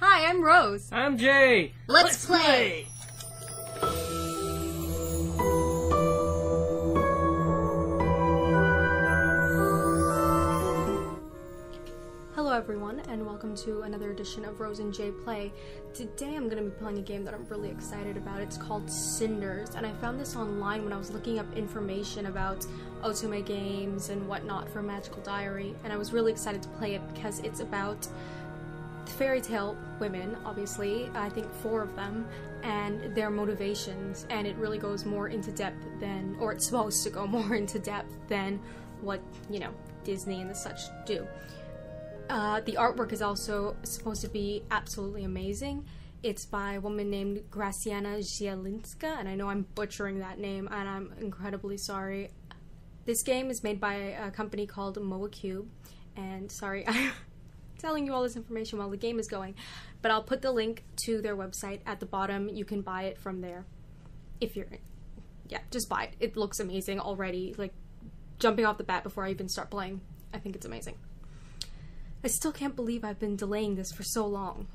Hi, I'm Rose. I'm Jay. Let's play! Hello everyone, and welcome to another edition of Rose 'n' Jay Play. Today I'm going to be playing a game that I'm really excited about. It's called Cinders, and I found this online when I was looking up information about Otome games and whatnot for Magical Diary, and I was really excited to play it because it's about fairy tale women, obviously, I think 4 of them, and their motivations, and it really goes more into depth than, or it's supposed to go more into depth than what, you know, Disney and the such do. The artwork is also supposed to be absolutely amazing. It's by a woman named Gracjana Zielinska, and I know I'm butchering that name, and I'm incredibly sorry. This game is made by a company called Moa Cube, and sorry, I telling you all this information while the game is going, but I'll put the link to their website at the bottom. You can buy it from there if you're, yeah, just buy it. It looks amazing already, like jumping off the bat before I even start playing. I think it's amazing. I still can't believe I've been delaying this for so long.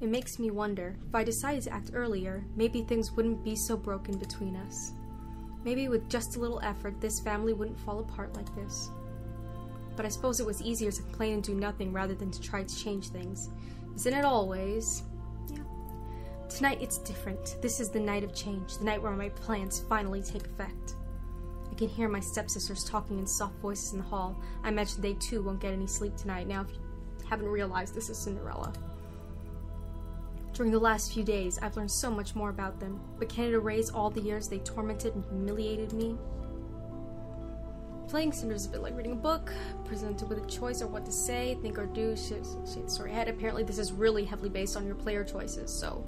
It makes me wonder, if I decided to act earlier, maybe things wouldn't be so broken between us. Maybe with just a little effort, this family wouldn't fall apart like this. But I suppose it was easier to complain and do nothing rather than to try to change things. Isn't it always? Yeah. Tonight it's different. This is the night of change, the night where my plans finally take effect. I can hear my stepsisters talking in soft voices in the hall. I imagine they too won't get any sleep tonight. Now, if you haven't realized, this is Cinderella. During the last few days, I've learned so much more about them, but can it erase all the years they tormented and humiliated me? Playing Cinders is a bit like reading a book, presented with a choice of what to say, think or do, shake the story ahead. Apparently this is really heavily based on your player choices, so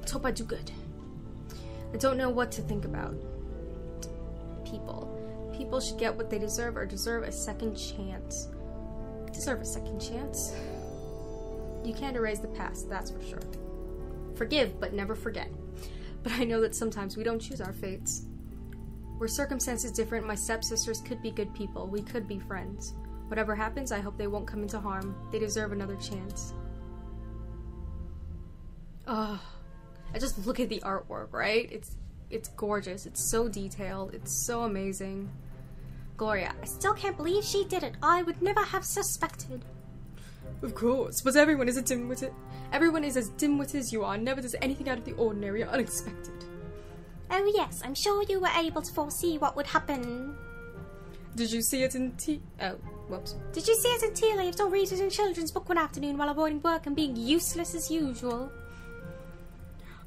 let's hope I do good. I don't know what to think about. People should get what they deserve or deserve a second chance. Deserve a second chance? You can't erase the past, that's for sure. Forgive, but never forget. But I know that sometimes we don't choose our fates. Were circumstances different, my stepsisters could be good people. We could be friends. Whatever happens, I hope they won't come into harm. They deserve another chance. Oh, I just look at the artwork, right? It's gorgeous. It's so detailed. It's so amazing. Gloria, I still can't believe she did it. I would never have suspected. Of course, but everyone is a dimwit. Everyone is as dimwit as you are. Never does anything out of the ordinary or unexpected. Oh yes, I'm sure you were able to foresee what would happen. Did you see it in Did you see it in tea leaves or read it in children's book one afternoon while avoiding work and being useless as usual?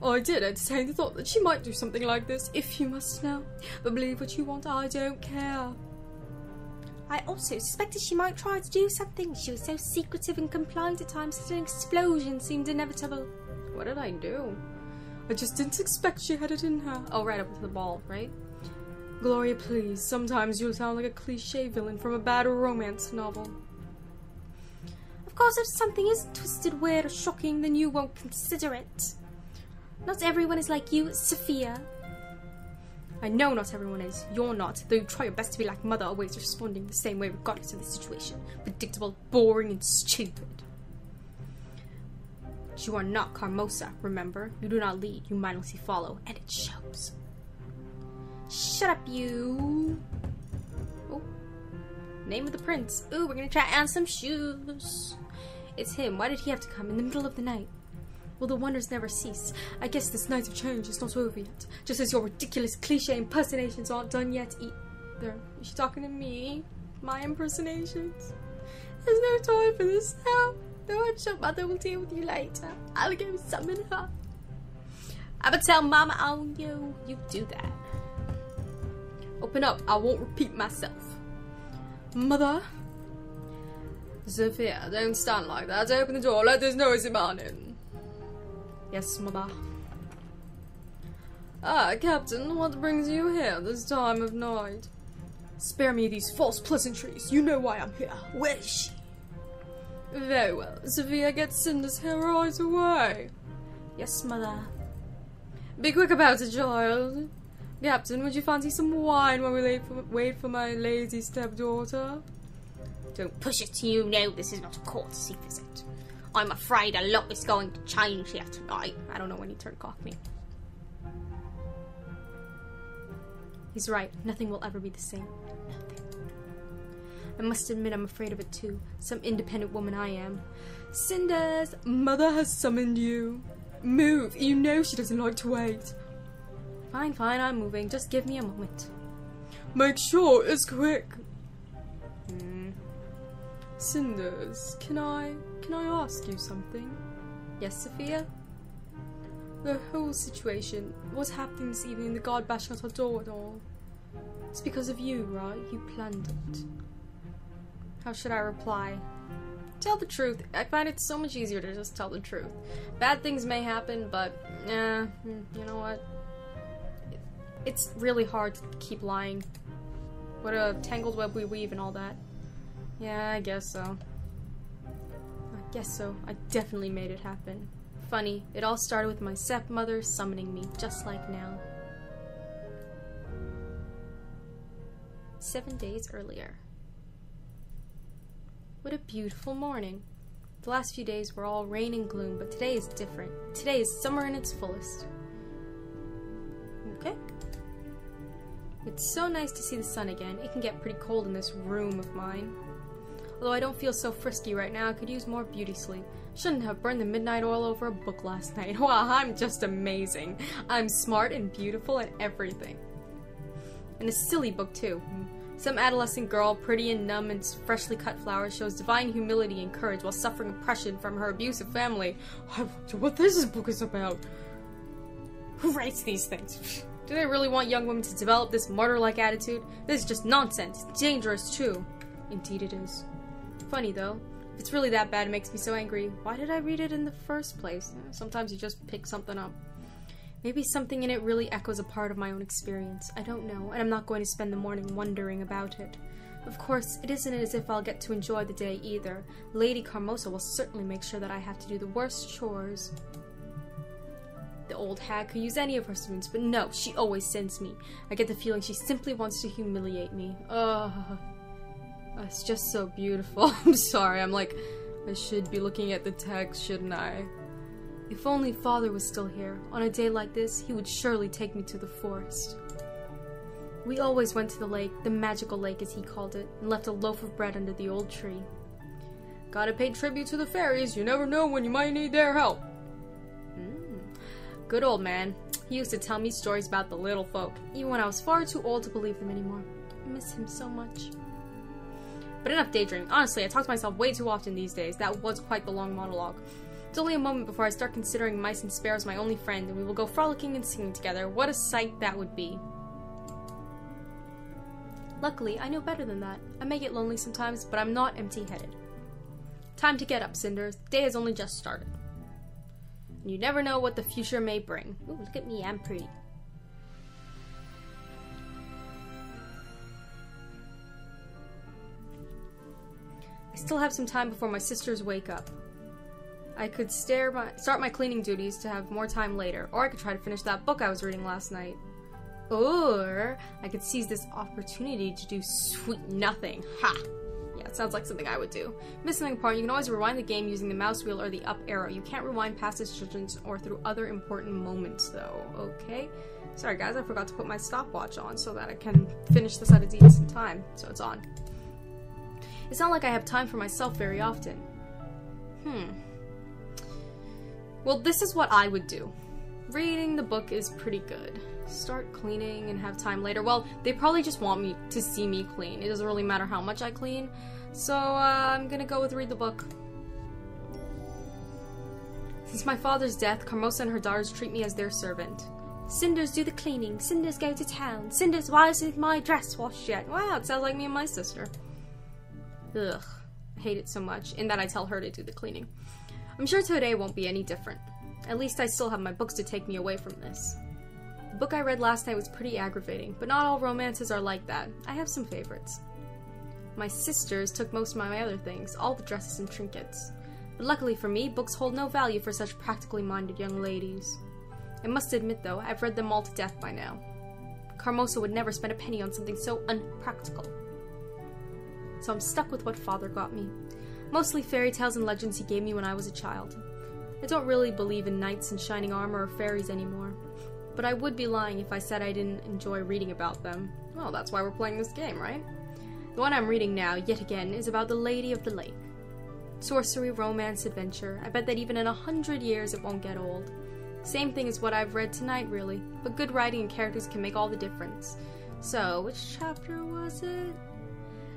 I did entertain the thought that she might do something like this, if you must know. But believe what you want, I don't care. I also suspected she might try to do something. She was so secretive and compliant at times that an explosion seemed inevitable. What did I do? I just didn't expect she had it in her. Oh, right up to the ball, right? Gloria, please. Sometimes you sound like a cliche villain from a bad romance novel. Of course, if something is twisted, weird, or shocking, then you won't consider it. Not everyone is like you, Sophia. I know not everyone is. You're not, though you try your best to be like Mother, always responding the same way regardless of the situation. Predictable, boring, and stupid. You are not Carmosa, remember? You do not lead, you mindlessly follow, and it shows. Shut up, you! Oh. Name of the prince. Ooh, we're gonna try on some shoes. It's him. Why did he have to come in the middle of the night? Well, the wonders never cease. I guess this night of change is not over yet. Just as your ridiculous cliche impersonations aren't done yet either. Is she talking to me? My impersonations? There's no time for this now. No, I'm sure Mother will deal with you later. I'll go summon her. I'ma tell Mama I'll go. You do that. Open up. I won't repeat myself. Mother? Sophia, don't stand like that. Open the door. Let this noisy man in. Yes, Mother. Ah, Captain, what brings you here this time of night? Spare me these false pleasantries. You know why I'm here. Where is she? Very well. Sophia, get Cinders here right away. Yes, Mother. Be quick about it, child. Captain, would you fancy some wine while we wait for my lazy stepdaughter? Don't push it, you know this is not a court to see visit. I'm afraid a lot is going to change here tonight. I don't know when he turned Cockney. He's right. Nothing will ever be the same. Nothing. I must admit I'm afraid of it too. Some independent woman I am. Cinders, Mother has summoned you. Move. You know she doesn't like to wait. Fine, fine, I'm moving. Just give me a moment. Make sure it's quick. Cinders, can I ask you something? Yes, Sophia? The whole situation, what's happening this evening, the guard bashing at our door and all. It's because of you, right? You planned it. How should I reply? Tell the truth. I find it so much easier to just tell the truth. Bad things may happen, but, you know what? It's really hard to keep lying. What a tangled web we weave and all that. Yeah, I guess so. I guess so. I definitely made it happen. Funny, it all started with my stepmother summoning me, just like now. 7 days earlier. What a beautiful morning. The last few days were all rain and gloom, but today is different. Today is summer in its fullest. Okay. It's so nice to see the sun again. It can get pretty cold in this room of mine. Although I don't feel so frisky right now, I could use more beauty sleep. Shouldn't have burned the midnight oil over a book last night. Wow, I'm just amazing. I'm smart and beautiful and everything. And a silly book too. Some adolescent girl, pretty and numb and freshly cut flowers, shows divine humility and courage while suffering oppression from her abusive family. I wonder what this book is about. Who writes these things? Do they really want young women to develop this martyr-like attitude? This is just nonsense. It's dangerous too. Indeed it is. Funny though, if it's really that bad it makes me so angry. Why did I read it in the first place? Sometimes you just pick something up. Maybe something in it really echoes a part of my own experience. I don't know, and I'm not going to spend the morning wondering about it. Of course, it isn't as if I'll get to enjoy the day either. Lady Carmosa will certainly make sure that I have to do the worst chores. The old hag could use any of her students, but no, she always sends me. I get the feeling she simply wants to humiliate me. Ugh. It's just so beautiful. I'm sorry, I'm like, I should be looking at the text, shouldn't I? If only Father was still here. On a day like this, he would surely take me to the forest. We always went to the lake, the magical lake as he called it, and left a loaf of bread under the old tree. Gotta pay tribute to the fairies, you never know when you might need their help. Good old man. He used to tell me stories about the little folk, even when I was far too old to believe them anymore. I miss him so much. But enough daydreaming. Honestly, I talk to myself way too often these days. That was quite the long monologue. It's only a moment before I start considering mice and sparrows my only friend, and we will go frolicking and singing together. What a sight that would be. Luckily, I know better than that. I may get lonely sometimes, but I'm not empty-headed. Time to get up, Cinders. The day has only just started. And you never know what the future may bring. Ooh, look at me, I'm pretty. I still have some time before my sisters wake up. I could start my cleaning duties to have more time later, or I could try to finish that book I was reading last night. Or I could seize this opportunity to do sweet nothing. Ha! Yeah, it sounds like something I would do. Missing the part, you can always rewind the game using the mouse wheel or the up arrow. You can't rewind past decisions or through other important moments, though. Okay. Sorry, guys, I forgot to put my stopwatch on so that I can finish this at a decent time. So it's on. It's not like I have time for myself very often. Well, this is what I would do. Reading the book is pretty good. Start cleaning and have time later. Well, they probably just want me to see me clean. It doesn't really matter how much I clean. So I'm gonna go with read the book. Since my father's death, Carmosa and her daughters treat me as their servant. Cinders do the cleaning. Cinders go to town. Cinders, why isn't my dress washed yet? Wow, it sounds like me and my sister. Ugh, I hate it so much. In that I tell her to do the cleaning. I'm sure today won't be any different. At least I still have my books to take me away from this. The book I read last night was pretty aggravating, but not all romances are like that. I have some favorites. My sisters took most of my other things, all the dresses and trinkets. But luckily for me, books hold no value for such practically minded young ladies. I must admit though, I've read them all to death by now. Carmosa would never spend a penny on something so unpractical. So I'm stuck with what Father got me. mostly fairy tales and legends he gave me when I was a child. I don't really believe in knights in shining armor or fairies anymore, but I would be lying if I said I didn't enjoy reading about them. Well, that's why we're playing this game, right? The one I'm reading now, yet again, is about the Lady of the Lake. Sorcery, romance, adventure. I bet that even in 100 years it won't get old. Same thing as what I've read tonight, really, but good writing and characters can make all the difference. So, which chapter was it?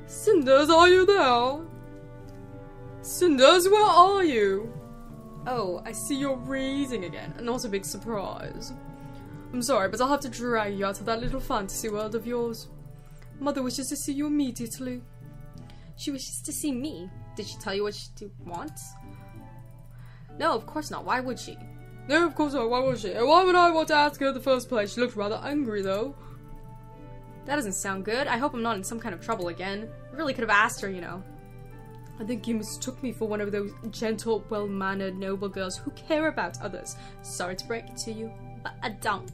Cinders, are you there? Cinders, where are you? Oh, I see you're raising again, and not a big surprise. I'm sorry, but I'll have to drag you out of that little fantasy world of yours. Mother wishes to see you immediately. She wishes to see me? Did she tell you what she wants? No, of course not. Why would she? No, of course not. Why would she? And why would I want to ask her in the first place? She looked rather angry, though. That doesn't sound good. I hope I'm not in some kind of trouble again. I really could have asked her, you know. I think you mistook me for one of those gentle, well-mannered, noble girls who care about others. Sorry to break it to you, but I don't.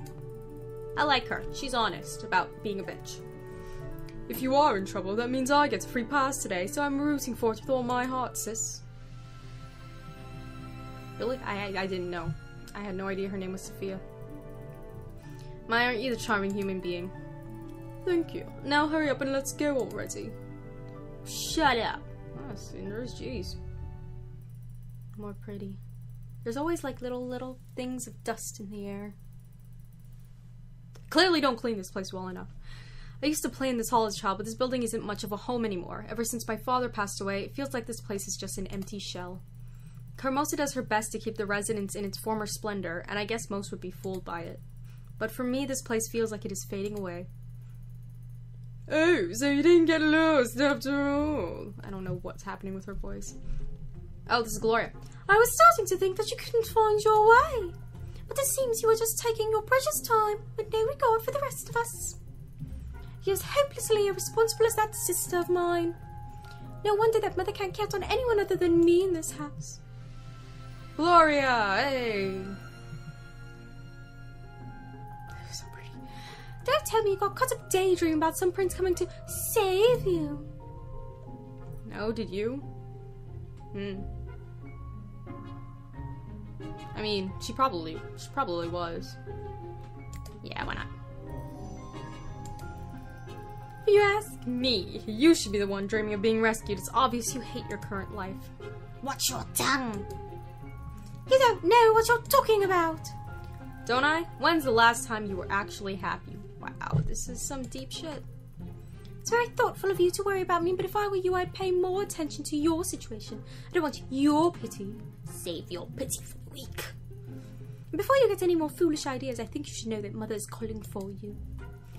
I like her. She's honest about being a bitch. If you are in trouble, that means I get a free pass today, so I'm rooting for it with all my heart, sis. Really? I didn't know. I had no idea her name was Sophia. My, aren't you the charming human being? Thank you. Now hurry up and let's go already. Shut up. Oh, Cinders, jeez. More pretty. There's always like little things of dust in the air. Clearly don't clean this place well enough. I used to play in this hall as a child, but this building isn't much of a home anymore. Ever since my father passed away, it feels like this place is just an empty shell. Carmosa does her best to keep the residence in its former splendor, and I guess most would be fooled by it. But for me, this place feels like it is fading away. Oh, so you didn't get lost after all. I don't know what's happening with her voice. Oh, this is Gloria. I was starting to think that you couldn't find your way. But it seems you were just taking your precious time with no regard for the rest of us. You're as hopelessly irresponsible as that sister of mine. No wonder that mother can't count on anyone other than me in this house. Gloria, hey! So pretty. Don't tell me you got caught up daydreaming about some prince coming to save you. No, did you? I mean, she probably was. Yeah, why not? If you ask me, you should be the one dreaming of being rescued. It's obvious you hate your current life. Watch your tongue! You don't know what you're talking about! Don't I? When's the last time you were actually happy? Wow, this is some deep shit. It's very thoughtful of you to worry about me, but if I were you, I'd pay more attention to your situation. I don't want your pity. Save your pity for the weak. And before you get any more foolish ideas, I think you should know that Mother is calling for you.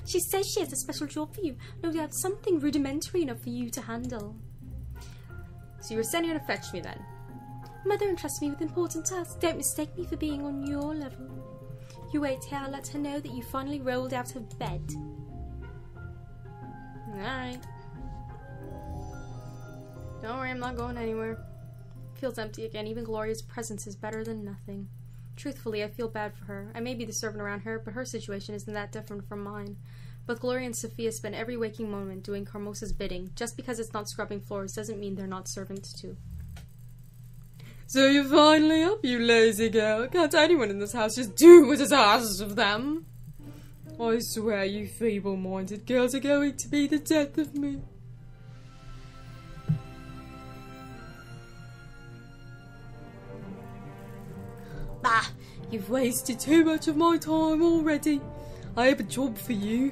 She says she has a special job for you. No doubt something rudimentary enough for you to handle. So you were sending her to fetch me then? Mother entrusts me with important tasks. Don't mistake me for being on your level. You wait here, I'll let her know that you finally rolled out of bed. Alright. Don't worry, I'm not going anywhere. Feels empty again. Even Gloria's presence is better than nothing. Truthfully, I feel bad for her. I may be the servant around her, but her situation isn't that different from mine. Both Gloria and Sophia spend every waking moment doing Carmosa's bidding. Just because it's not scrubbing floors doesn't mean they're not servants too. So you're finally up, you lazy girl. Can't anyone in this house just do what is asked of them? I swear you feeble-minded girls are going to be the death of me. Bah! You've wasted too much of my time already. I have a job for you.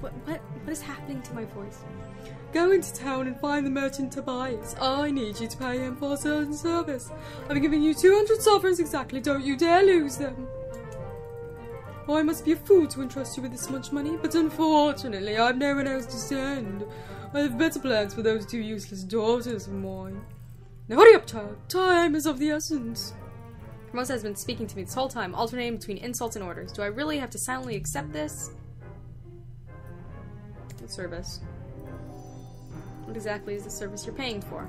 What is happening to my voice? Go into town and find the merchant Tobias. I need you to pay him for a certain service. I'm giving you 200 sovereigns exactly. Don't you dare lose them. Oh, I must be a fool to entrust you with this much money, but unfortunately I've no one else to send. I have better plans for those two useless daughters of mine. Now hurry up, child. Time is of the essence. Carmosa has been speaking to me this whole time, alternating between insults and orders. Do I really have to silently accept this? What service? What exactly is the service you're paying for?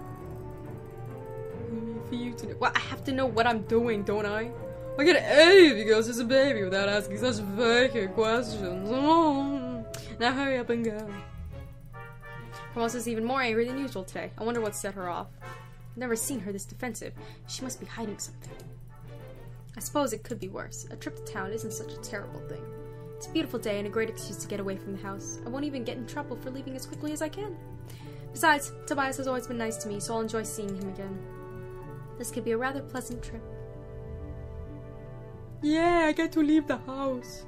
For you to know. Well, I have to know what I'm doing, don't I? I get A because it's a baby without asking such vague questions. Oh. Now hurry up and go. Carmosa's even more angry than usual today. I wonder what set her off. I've never seen her this defensive. She must be hiding something. I suppose it could be worse. A trip to town isn't such a terrible thing. It's a beautiful day and a great excuse to get away from the house. I won't even get in trouble for leaving as quickly as I can. Besides, Tobias has always been nice to me, so I'll enjoy seeing him again. This could be a rather pleasant trip. Yeah, I get to leave the house.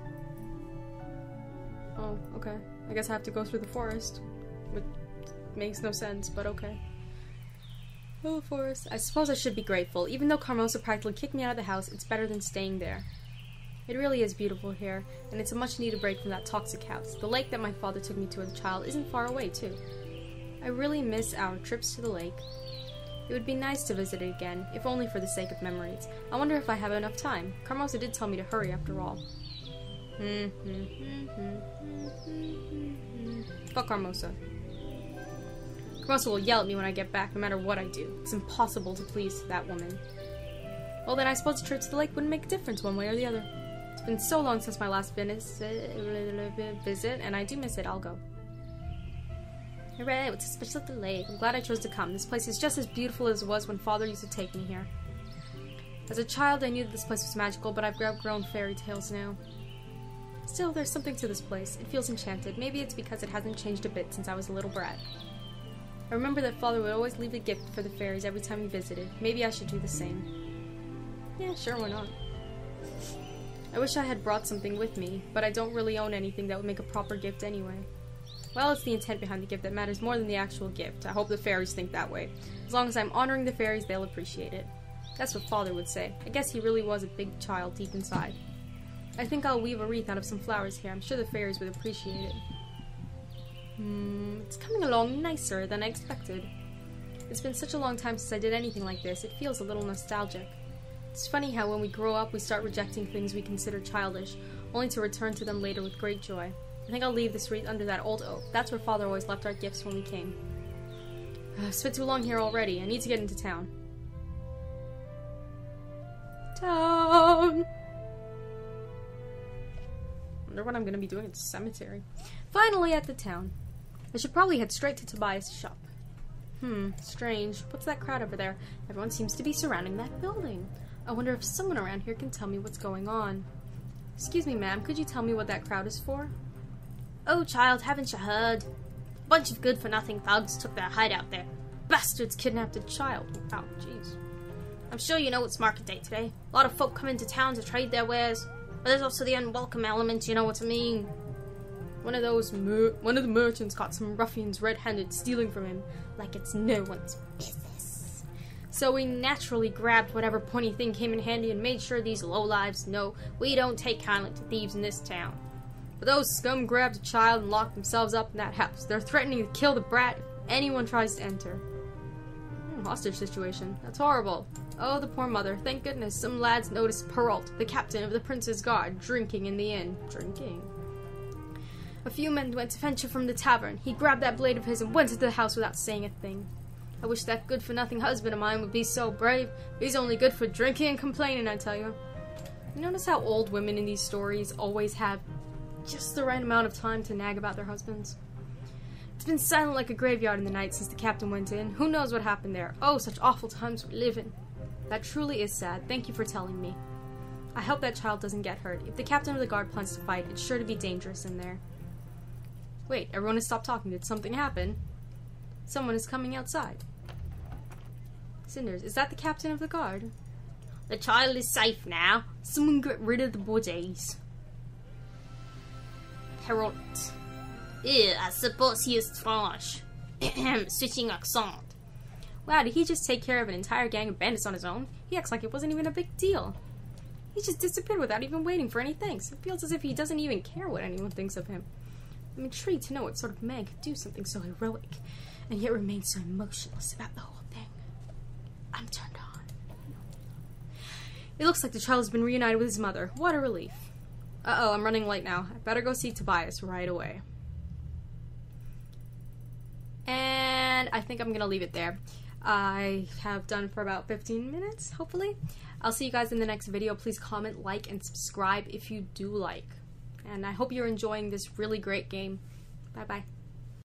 Oh, okay. I guess I have to go through the forest, which makes no sense, but okay. Oh, forest. I suppose I should be grateful. Even though Carmosa practically kicked me out of the house, it's better than staying there. It really is beautiful here, and it's a much-needed break from that toxic house. The lake that my father took me to as a child isn't far away, too. I really miss our trips to the lake. It would be nice to visit it again, if only for the sake of memories. I wonder if I have enough time. Carmosa did tell me to hurry after all. Fuck Carmosa. Carmosa will yell at me when I get back, no matter what I do. It's impossible to please that woman. Well then, I suppose a trip to the lake wouldn't make a difference one way or the other. It's been so long since my last visit, and I do miss it. I'll go. Hooray, what's so special at the lake? I'm glad I chose to come. This place is just as beautiful as it was when Father used to take me here. As a child, I knew that this place was magical, but I've outgrown fairy tales now. Still, there's something to this place. It feels enchanted. Maybe it's because it hasn't changed a bit since I was a little brat. I remember that Father would always leave a gift for the fairies every time he visited. Maybe I should do the same. Yeah, sure, why not? I wish I had brought something with me, but I don't really own anything that would make a proper gift anyway. Well, it's the intent behind the gift that matters more than the actual gift. I hope the fairies think that way. As long as I'm honoring the fairies, they'll appreciate it. That's what Father would say. I guess he really was a big child deep inside. I think I'll weave a wreath out of some flowers here. I'm sure the fairies would appreciate it. It's coming along nicer than I expected. It's been such a long time since I did anything like this. It feels a little nostalgic. It's funny how when we grow up, we start rejecting things we consider childish, only to return to them later with great joy. I think I'll leave this wreath under that old oak. That's where Father always left our gifts when we came. I've spent too long here already. I need to get into town. Town! Wonder what I'm gonna be doing at the cemetery. Finally at the town. I should probably head straight to Tobias' shop. Strange. What's that crowd over there? Everyone seems to be surrounding that building. I wonder if someone around here can tell me what's going on. Excuse me, ma'am, could you tell me what that crowd is for? Oh, child, haven't you heard? A bunch of good-for-nothing thugs took their hideout there. Bastards kidnapped a child. Oh, jeez. I'm sure you know it's market day today. A lot of folk come into town to trade their wares, but there's also the unwelcome element, you know what I mean? One of the merchants caught some ruffians red-handed stealing from him, like it's no one's business. So we naturally grabbed whatever pointy thing came in handy and made sure these lowlives know we don't take kindly to thieves in this town. But those scum grabbed a child and locked themselves up in that house. They're threatening to kill the brat if anyone tries to enter. Hostage situation. That's horrible. Oh, the poor mother. Thank goodness some lads noticed Peralt, the captain of the prince's guard, drinking in the inn. Drinking. A few men went to venture from the tavern. He grabbed that blade of his and went into the house without saying a thing. I wish that good-for-nothing husband of mine would be so brave. He's only good for drinking and complaining, I tell you. You notice how old women in these stories always have just the right amount of time to nag about their husbands? It's been silent like a graveyard in the night since the captain went in. Who knows what happened there? Oh, such awful times we live in. That truly is sad. Thank you for telling me. I hope that child doesn't get hurt. If the captain of the guard plans to fight, it's sure to be dangerous in there. Wait, everyone has stopped talking. Did something happen? Someone is coming outside. Cinders, is that the captain of the guard? The child is safe now. Someone get rid of the bodies. Peralt. Ew, I suppose he is trash. Switching accent. Wow, did he just take care of an entire gang of bandits on his own? He acts like it wasn't even a big deal. He just disappeared without even waiting for any thanks. It feels as if he doesn't even care what anyone thinks of him. I'm intrigued to know what sort of man could do something so heroic, and yet remain so emotionless about the whole thing. I'm turned on. It looks like the child has been reunited with his mother. What a relief. Uh-oh, I'm running late now. I better go see Tobias right away. And I think I'm going to leave it there. I have done for about 15 minutes, hopefully. I'll see you guys in the next video. Please comment, like, and subscribe if you do like. And I hope you're enjoying this really great game. Bye-bye.